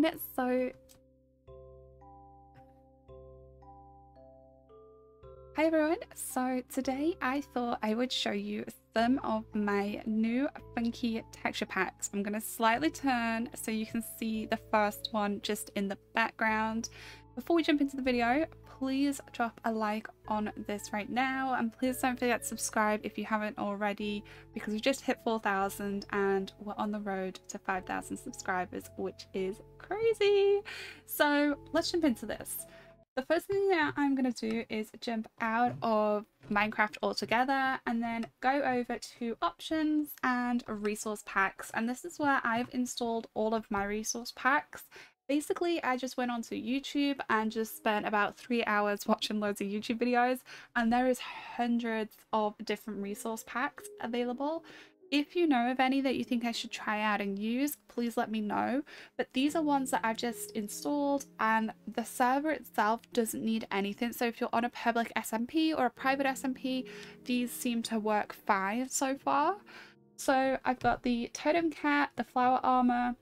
find it so... Hey everyone, so today I thought I would show you some of my new funky texture packs. I'm going to slightly turn so you can see the first one just in the background. Before we jump into the video, please drop a like on this right now, and please don't forget to subscribe if you haven't already, because we just hit 4,000 and we're on the road to 5,000 subscribers, which is crazy. So let's jump into this. The first thing that I'm going to do is jump out of Minecraft altogether and then go over to options and resource packs, and this is where I've installed all of my resource packs. Basically, I just went onto YouTube and just spent about 3 hours watching loads of YouTube videos, and there is hundreds of different resource packs available. If you know of any that you think I should try out and use, please let me know. But these are ones that I've just installed, and the server itself doesn't need anything. So if you're on a public SMP or a private SMP, these seem to work fine so far. So I've got the totem cat, the flower armor,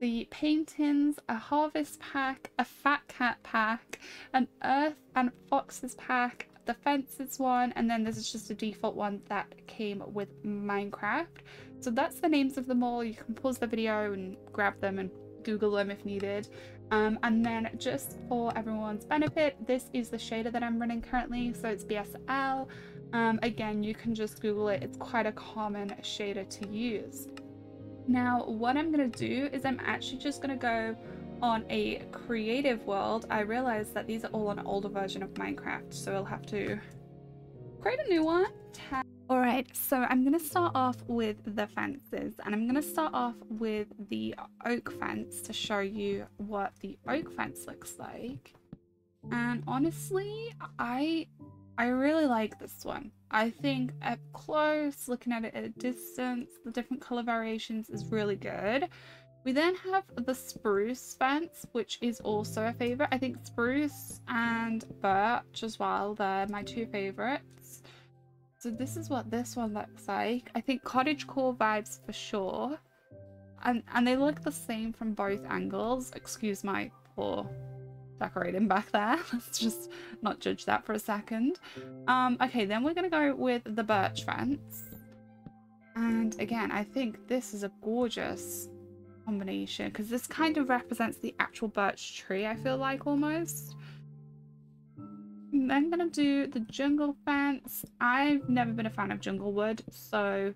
the paintings, a harvest pack, a fat cat pack, an earth and foxes pack, the fences one, and then this is just a default one that came with Minecraft. So that's the names of them all. You can pause the video and grab them and Google them if needed. And then just for everyone's benefit, this is the shader that I'm running currently, so it's BSL. Again, you can just Google it. It's quite a common shader to use. Now, what I'm going to do is I'm actually just going to go on a creative world. I realized that these are all an older version of Minecraft, so I'll have to create a new one. Alright, so I'm going to start off with the fences, and I'm going to start off with the oak fence to show you what the oak fence looks like. And honestly, I really like this one. I think up close, looking at it at a distance, the different color variations is really good. We then have the spruce fence, which is also a favorite. I think spruce and birch as well, they're my two favorites. So this is what this one looks like. I think cottagecore vibes for sure. And they look the same from both angles. Excuse my poor decorating back there. Let's just not judge that for a second. Okay, then we're going to go with the birch fence. And again, I think this is a gorgeous combination, because this kind of represents the actual birch tree, I feel like, almost. And I'm going to do the jungle fence. I've never been a fan of jungle wood, so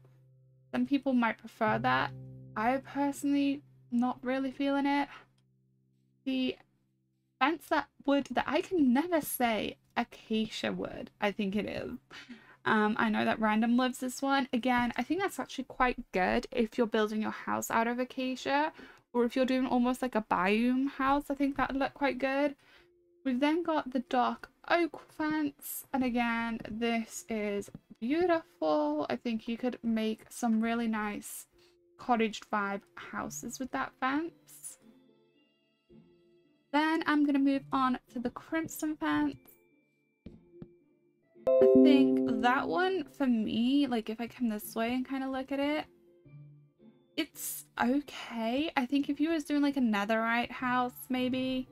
some people might prefer that. I personally not really feeling it. The fence that wood that I can never say, acacia wood, I think it is. I know that Random loves this one. Again, I think that's actually quite good if you're building your house out of acacia, or if you're doing almost like a biome house. I think that would look quite good. We've then got the dark oak fence, and again, this is beautiful. I think you could make some really nice cottage vibe houses with that fence. Then I'm going to move on to the crimson fence. I think that one, for me, like if I come this way and kind of look at it, it's okay. I think if you was doing like a netherite house, maybe.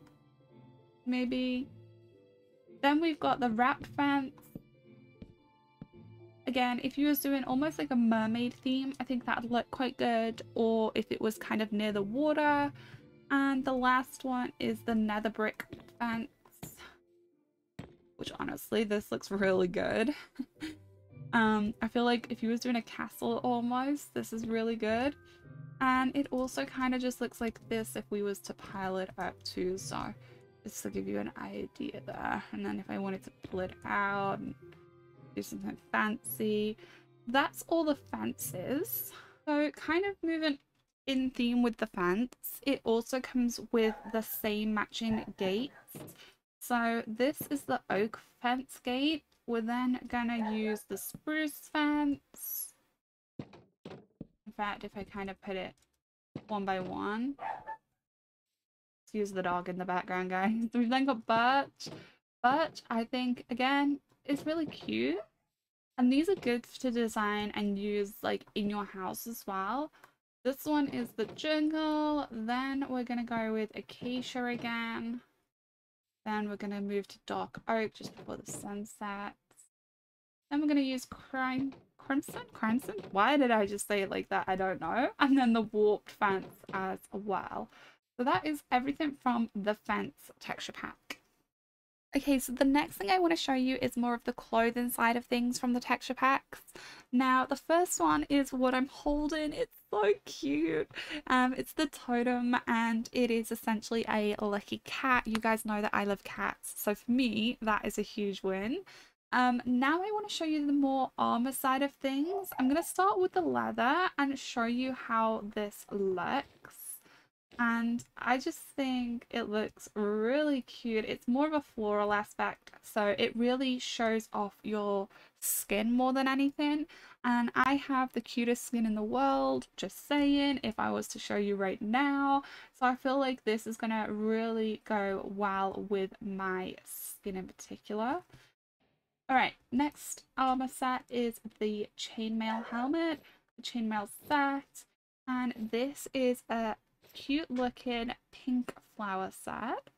Then we've got the wrapped fence. Again, if you was doing almost like a mermaid theme, I think that would look quite good, or if it was kind of near the water. And the last one is the nether brick fence, which honestly, this looks really good. I feel like if you was doing a castle almost, this is really good. And it also kind of just looks like this if we was to pile it up too. So just to give you an idea there. And then if I wanted to pull it out and do something fancy, that's all the fences. So kind of moving in theme with the fence, it also comes with the same matching gates. So this is the oak fence gate. We're then gonna use the spruce fence. In fact, if I kind of put it one by one, excuse the dog in the background, guys. We've then got birch. Birch, I think, again, is really cute, and these are good to design and use like in your house as well. This one is the jungle. Then we're going to go with acacia again. Then we're going to move to dark oak just before the sunset. Then we're going to use crimson? Why did I just say it like that? I don't know. And then the warped fence as well. So that is everything from the fence texture pack. Okay, so the next thing I want to show you is more of the clothing side of things from the texture packs. Now, the first one is what I'm holding. It's so cute. It's the totem, and it is essentially a lucky cat. You guys know that I love cats, so for me, that is a huge win. Now I want to show you the more armor side of things. I'm going to start with the leather and show you how this looks. And I just think it looks really cute. It's more of a floral aspect, so it really shows off your skin more than anything. And I have the cutest skin in the world, just saying, if I was to show you right now. So I feel like this is gonna really go well with my skin in particular. All right, next armor set is the chainmail helmet, the chainmail set, and this is a cute looking pink flower set.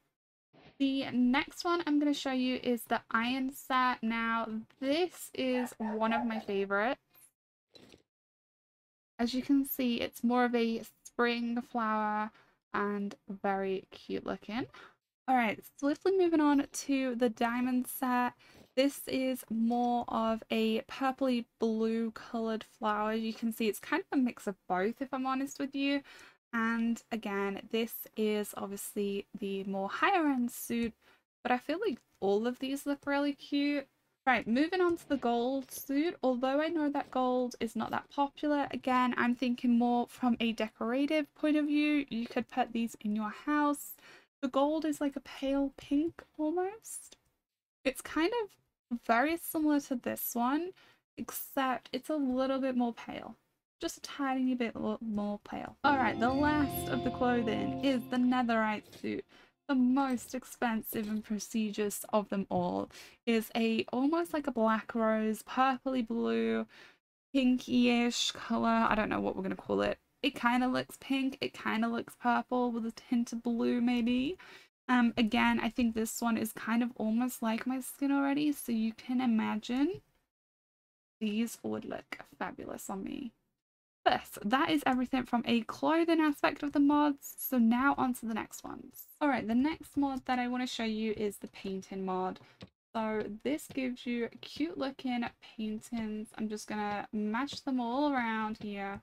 The next one I'm going to show you is the iron set. Now this is one of my favorites. As you can see, it's more of a spring flower and very cute looking. All right, swiftly moving on to the diamond set. This is more of a purpley blue colored flower. You can see it's kind of a mix of both, if I'm honest with you. And again, this is obviously the more higher end suit, but I feel like all of these look really cute. Right, moving on to the gold suit. Although I know that gold is not that popular, again, I'm thinking more from a decorative point of view. You could put these in your house. The gold is like a pale pink almost. It's kind of very similar to this one, except it's a little bit more pale. Just a tiny bit more pale. Alright, the last of the clothing is the netherite suit. The most expensive and prestigious of them all is a almost like a black rose, purpley blue, pinky-ish colour. I don't know what we're going to call it. It kind of looks pink, it kind of looks purple with a tint of blue maybe. Again, I think this one is kind of almost like my skin already, so you can imagine these would look fabulous on me. This. That is everything from a clothing aspect of the mods, so now on to the next ones. Alright, the next mod that I want to show you is the painting mod. So this gives you cute looking paintings. I'm just going to match them all around here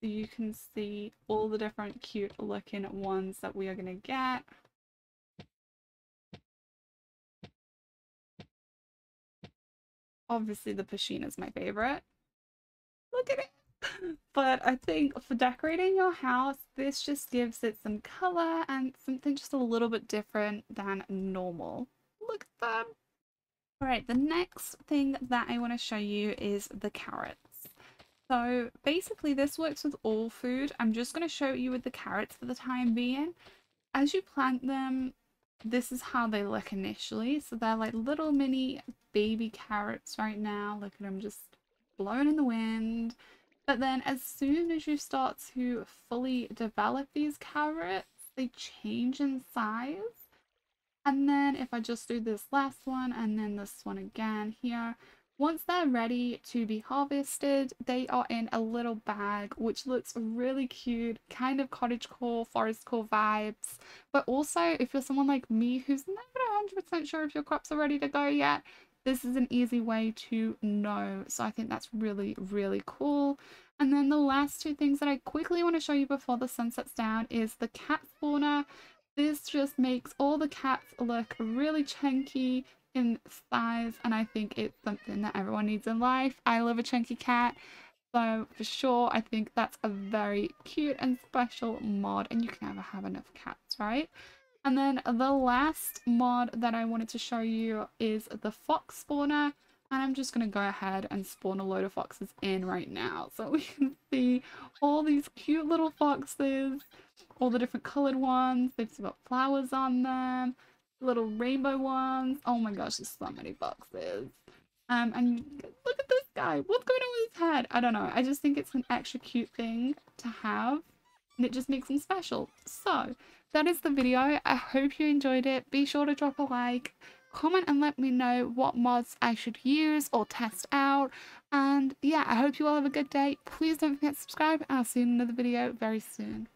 so you can see all the different cute looking ones that we are going to get. Obviously the Pusheen is my favourite. Look at it! But I think for decorating your house, this just gives it some color and something just a little bit different than normal. Look at them. All right, the next thing that I want to show you is the carrots. So basically this works with all food. I'm just going to show you with the carrots for the time being. As you plant them, this is how they look initially. So they're like little mini baby carrots right now. Look at them just blowing in the wind. But then as soon as you start to fully develop these carrots, they change in size. And then if I just do this last one and then this one again here, once they're ready to be harvested, they are in a little bag, which looks really cute, kind of cottagecore, forestcore vibes. But also if you're someone like me who's never 100% sure if your crops are ready to go yet, this is an easy way to know, so I think that's really, really cool. And then the last two things that I quickly want to show you before the sun sets down is the cat spawner. This just makes all the cats look really chunky in size, and I think it's something that everyone needs in life. I love a chunky cat, so for sure I think that's a very cute and special mod, and you can never have enough cats, right? And then the last mod that I wanted to show you is the fox spawner, and I'm just going to go ahead and spawn a load of foxes in right now so we can see all these cute little foxes, all the different colored ones. They've got flowers on them, little rainbow ones. Oh my gosh, there's so many foxes. And look at this guy? What's going on with his head? I don't know. I just think it's an extra cute thing to have, and it just makes him special. So that is the video. I hope you enjoyed it. Be sure to drop a like, comment, and let me know what mods I should use or test out. And yeah, I hope you all have a good day. Please don't forget to subscribe, and I'll see you in another video very soon.